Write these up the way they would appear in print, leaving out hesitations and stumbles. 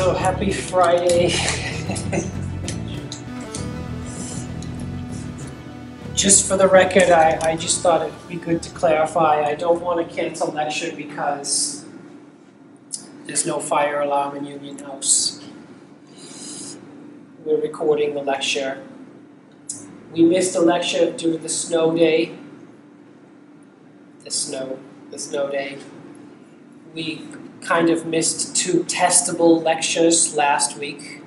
So happy Friday. Just for the record, I just thought it would be good to clarify. I don't want to cancel lecture because there's no fire alarm in Union House. We're recording the lecture. We missed a lecture due to the snow day. The snow day. We kind of missed two testable lectures last week,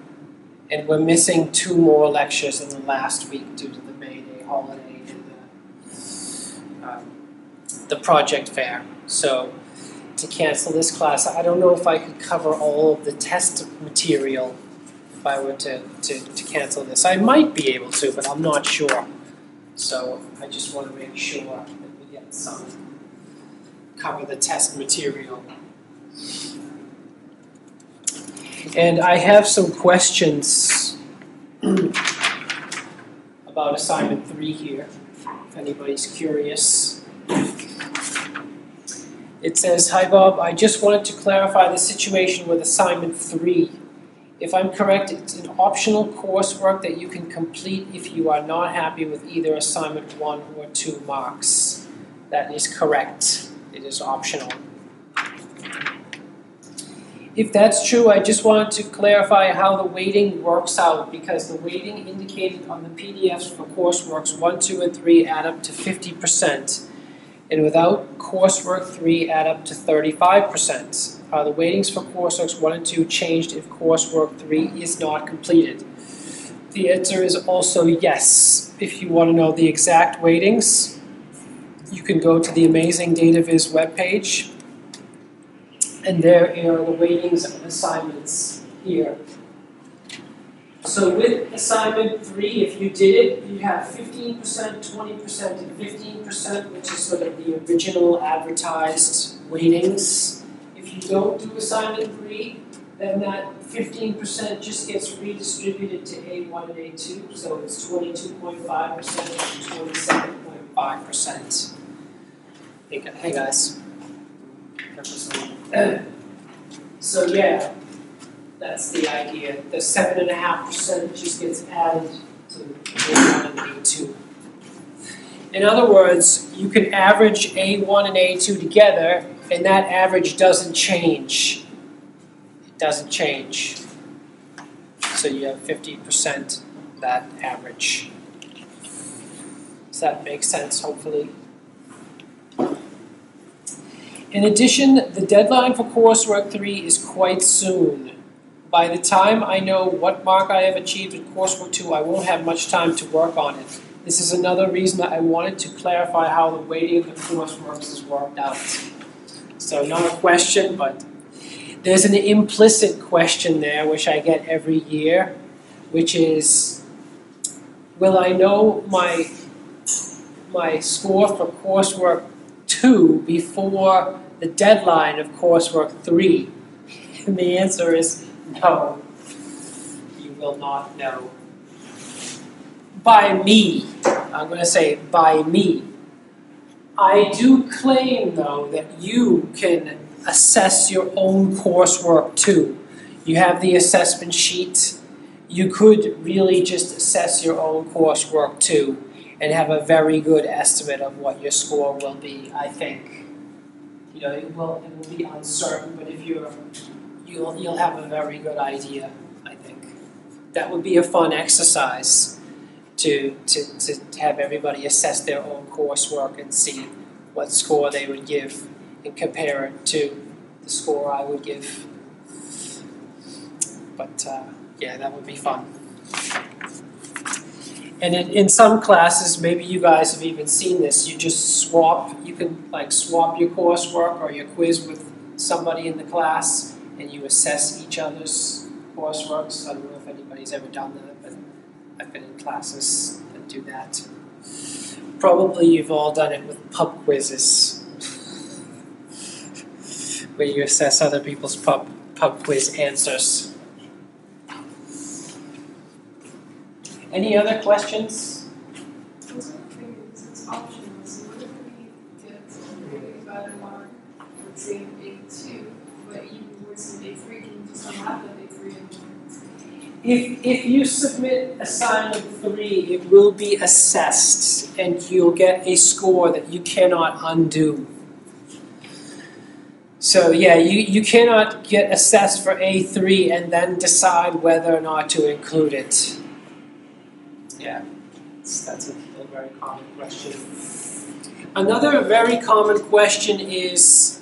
and we're missing two more lectures in the last week due to the May Day holiday and the project fair. So to cancel this class, I don't know if I could cover all of the test material if I were to cancel this. I might be able to, but I'm not sure. So I just want to make sure that we get some, cover the test material. And I have some questions about assignment 3 here, if anybody's curious. It says, "Hi Bob, I just wanted to clarify the situation with assignment 3. If I'm correct, it's an optional coursework that you can complete if you are not happy with either assignment 1 or 2 marks." That is correct. It is optional. If that's true, I just wanted to clarify how the weighting works out, because the weighting indicated on the PDFs for courseworks 1, 2, and 3 add up to 50%, and without coursework 3 add up to 35%. Are the weightings for courseworks 1 and 2 changed if coursework 3 is not completed? The answer is also yes. If you want to know the exact weightings, you can go to the Amazing DataViz webpage. And there are the weightings of assignments here. So with assignment 3, if you did it, you have 15%, 20%, and 15%, which is sort of the original advertised weightings. If you don't do assignment 3, then that 15% just gets redistributed to A1 and A2, so it's 22.5% and 27.5%. Hey guys. So yeah, that's the idea. The 7.5% just gets added to A1 and A2. In other words, you can average A1 and A2 together, and that average doesn't change. It doesn't change. So you have 50% of that average. Does that make sense, hopefully? In addition, the deadline for coursework 3 is quite soon. By the time I know what mark I have achieved in coursework 2, I won't have much time to work on it. This is another reason that I wanted to clarify how the weighting of the courseworks is worked out. So not a question, but there's an implicit question there, which I get every year, which is, will I know my score for coursework 2 before the deadline of coursework 3? And the answer is no. You will not know. By me. I'm going to say by me. I do claim, though, that you can assess your own coursework too. You have the assessment sheet. You could really just assess your own coursework too and have a very good estimate of what your score will be, I think. You know, it will be uncertain, but if you'll have a very good idea, I think. That would be a fun exercise to have everybody assess their own coursework and see what score they would give and compare it to the score I would give. But yeah, that would be fun. And in some classes, maybe you guys have even seen this, you just swap, you can like swap your coursework or your quiz with somebody in the class and you assess each other's courseworks. I don't know if anybody's ever done that, but I've been in classes that do that. Probably you've all done it with pub quizzes, where you assess other people's pub quiz answers. Any other questions? It's optional, so what if we did something about a mark, let's say in day 2, but you were in day 3, can you just unwrap that day 3 If you submit a sign of 3, it will be assessed, and you'll get a score that you cannot undo. So yeah, you cannot get assessed for A3 and then decide whether or not to include it. Yeah, that's a very common question. Another very common question is,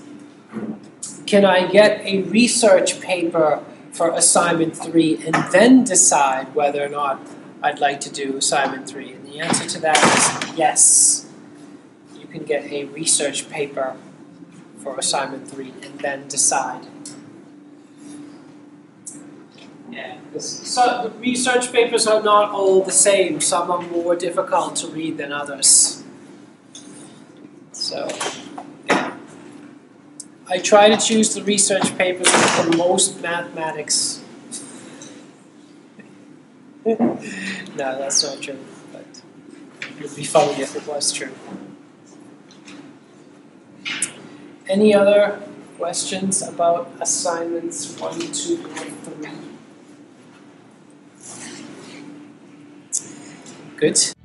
can I get a research paper for assignment 3 and then decide whether or not I'd like to do assignment 3? And the answer to that is yes. You can get a research paper for assignment 3 and then decide. Yeah. So the research papers are not all the same. Some are more difficult to read than others. So yeah. I try to choose the research papers for most mathematics. No, that's not true, but it would be funny if it was true. Any other questions about assignments 1, 2, and 3? Good.